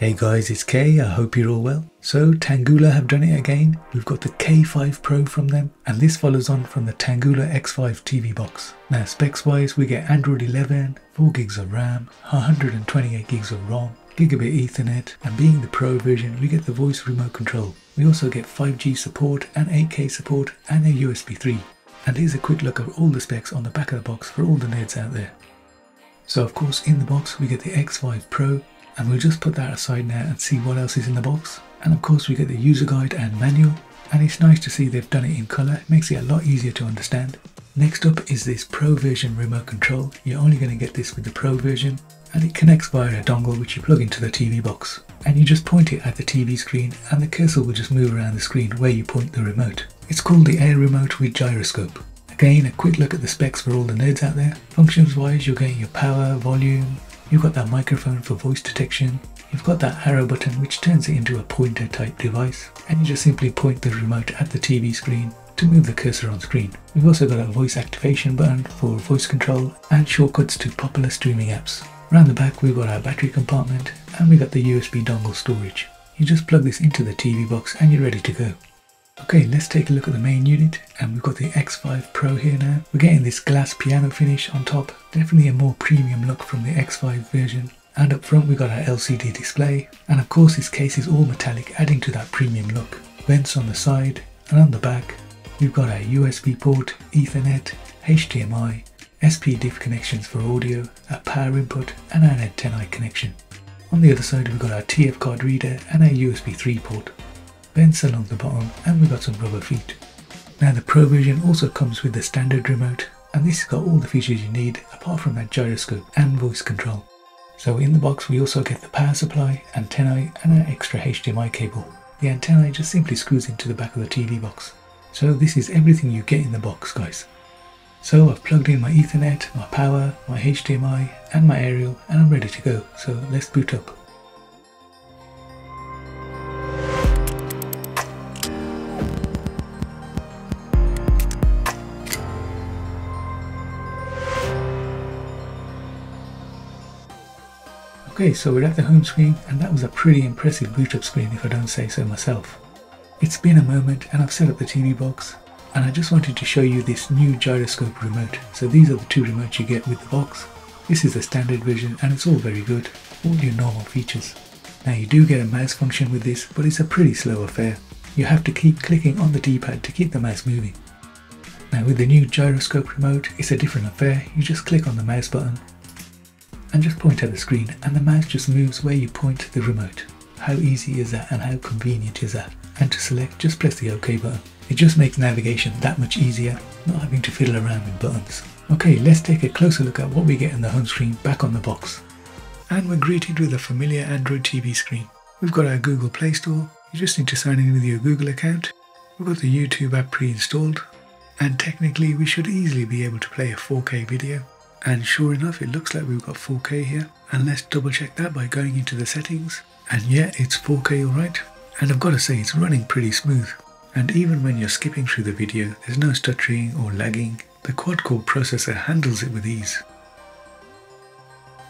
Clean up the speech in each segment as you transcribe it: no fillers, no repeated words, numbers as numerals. Hey guys, it's Kay, I hope you're all well. So Tanggula have done it again. We've got the K5 Pro from them, and this follows on from the Tanggula X5 TV box. Now specs wise, we get Android 11, 4 gigs of RAM, 128 gigs of ROM, Gigabit Ethernet, and being the Pro version, we get the voice remote control. We also get 5G support and 8K support and a USB 3. And here's a quick look at all the specs on the back of the box for all the nerds out there. So of course in the box we get the X5 Pro, and we'll just put that aside now and see what else is in the box. And of course we get the user guide and manual, and it's nice to see they've done it in colour, it makes it a lot easier to understand. Next up is this Pro version remote control. You're only going to get this with the Pro version, and it connects via a dongle which you plug into the TV box. And you just point it at the TV screen and the cursor will just move around the screen where you point the remote. It's called the Air Remote with Gyroscope. Again, a quick look at the specs for all the nerds out there. Functions wise, you're getting your power, volume, you've got that microphone for voice detection, you've got that arrow button which turns it into a pointer type device, and you just simply point the remote at the TV screen to move the cursor on screen. We've also got a voice activation button for voice control and shortcuts to popular streaming apps. Around the back we've got our battery compartment, and we've got the USB dongle storage. You just plug this into the TV box and you're ready to go. Okay, let's take a look at the main unit, and we've got the X5 Pro here now. We're getting this glass piano finish on top, definitely a more premium look from the X5 version. And up front we've got our LCD display, and of course this case is all metallic, adding to that premium look. Vents on the side, and on the back we've got our USB port, Ethernet, HDMI, SPDIF connections for audio, our power input and our Ethernet connection. On the other side we've got our TF card reader and our USB 3 port. Vents along the bottom, and we've got some rubber feet. Now the Pro version also comes with the standard remote, and this has got all the features you need apart from that gyroscope and voice control. So in the box we also get the power supply, antennae and our extra HDMI cable. The antennae just simply screws into the back of the TV box. So this is everything you get in the box, guys. So I've plugged in my Ethernet, my power, my HDMI and my aerial, and I'm ready to go, so let's boot up. Okay, so we're at the home screen, and that was a pretty impressive boot up screen if I don't say so myself. It's been a moment and I've set up the TV box. And I just wanted to show you this new gyroscope remote. So these are the two remotes you get with the box. This is the standard version and it's all very good, all your normal features. Now you do get a mouse function with this, but it's a pretty slow affair. You have to keep clicking on the D-pad to keep the mouse moving. Now with the new gyroscope remote, it's a different affair. You just click on the mouse button and just point at the screen, and the mouse just moves where you point the remote. How easy is that and how convenient is that? And to select, just press the OK button. It just makes navigation that much easier, not having to fiddle around with buttons. Okay, let's take a closer look at what we get in the home screen back on the box. And we're greeted with a familiar Android TV screen. We've got our Google Play Store, you just need to sign in with your Google account. We've got the YouTube app pre-installed, and technically we should easily be able to play a 4K video. And sure enough, it looks like we've got 4K here, and let's double check that by going into the settings. And yeah, it's 4K alright, and I've got to say it's running pretty smooth. And even when you're skipping through the video, there's no stuttering or lagging. The quad-core processor handles it with ease.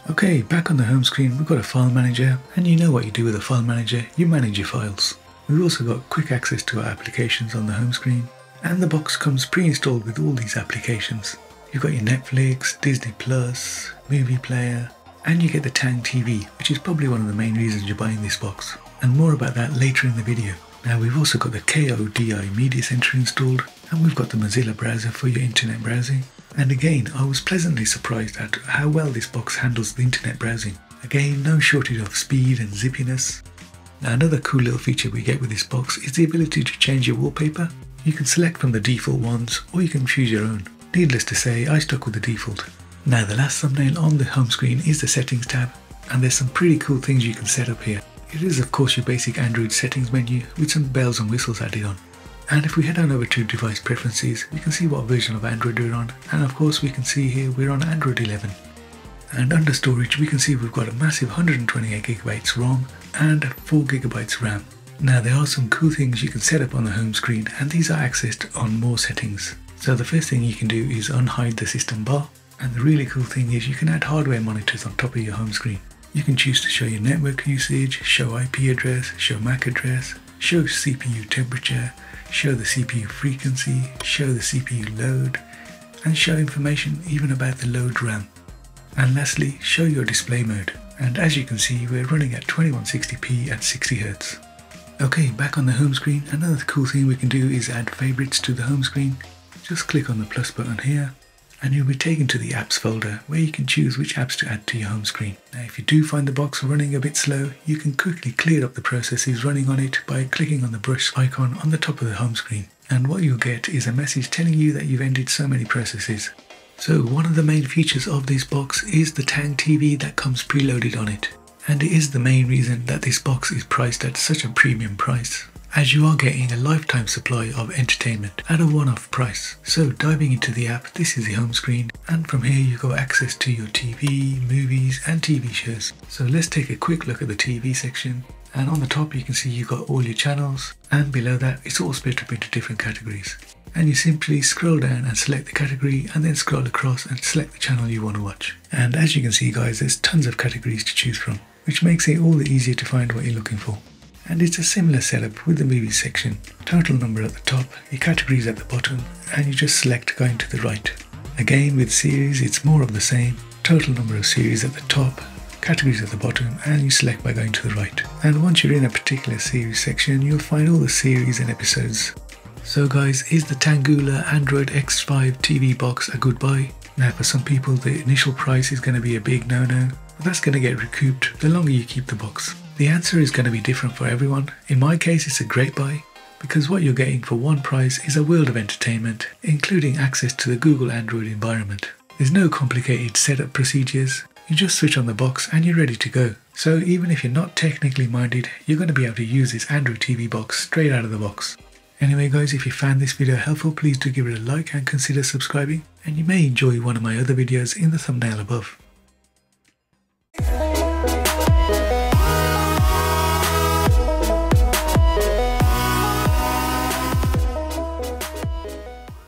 Okay, back on the home screen we've got a file manager, and you know what you do with a file manager, you manage your files. We've also got quick access to our applications on the home screen, and the box comes pre-installed with all these applications. You've got your Netflix, Disney Plus, movie player, and you get the TangTV, which is probably one of the main reasons you're buying this box, and more about that later in the video. Now we've also got the Kodi Media Center installed, and we've got the Mozilla browser for your internet browsing. And again, I was pleasantly surprised at how well this box handles the internet browsing. Again, no shortage of speed and zippiness. Now another cool little feature we get with this box is the ability to change your wallpaper. You can select from the default ones, or you can choose your own. Needless to say, I stuck with the default. Now the last thumbnail on the home screen is the settings tab, and there's some pretty cool things you can set up here. It is of course your basic Android settings menu with some bells and whistles added on. And if we head on over to device preferences, we can see what version of Android we're on, and of course we can see here we're on Android 11. And under storage we can see we've got a massive 128GB ROM and 4GB RAM. Now there are some cool things you can set up on the home screen, and these are accessed on more settings. So the first thing you can do is unhide the system bar, and the really cool thing is you can add hardware monitors on top of your home screen. You can choose to show your network usage, show IP address, show MAC address, show CPU temperature, show the CPU frequency, show the CPU load, and show information even about the load RAM. And lastly, show your display mode. And as you can see, we're running at 2160p at 60Hz. Okay, back on the home screen, another cool thing we can do is add favorites to the home screen. Just click on the plus button here, and you'll be taken to the apps folder where you can choose which apps to add to your home screen. Now, if you do find the box running a bit slow, you can quickly clear up the processes running on it by clicking on the brush icon on the top of the home screen. And what you'll get is a message telling you that you've ended so many processes. So one of the main features of this box is the TangTV that comes preloaded on it. And it is the main reason that this box is priced at such a premium price, as you are getting a lifetime supply of entertainment at a one-off price. So diving into the app, this is the home screen, and from here you've got access to your TV, movies and TV shows. So let's take a quick look at the TV section, and on the top you can see you've got all your channels, and below that it's all split up into different categories. And you simply scroll down and select the category, and then scroll across and select the channel you want to watch. And as you can see guys, there's tons of categories to choose from, which makes it all the easier to find what you're looking for. And it's a similar setup with the movies section. Total number at the top, your categories at the bottom, and you just select going to the right. Again with series it's more of the same. Total number of series at the top, categories at the bottom, and you select by going to the right. And once you're in a particular series section, you'll find all the series and episodes. So guys, is the Tanggula Android X5 TV box a good buy? Now for some people the initial price is going to be a big no-no, but that's going to get recouped the longer you keep the box. The answer is going to be different for everyone. In my case it's a great buy, because what you're getting for one price is a world of entertainment, including access to the Google Android environment. There's no complicated setup procedures, you just switch on the box and you're ready to go. So even if you're not technically minded, you're going to be able to use this Android TV box straight out of the box. Anyway guys, if you found this video helpful, please do give it a like and consider subscribing, and you may enjoy one of my other videos in the thumbnail above.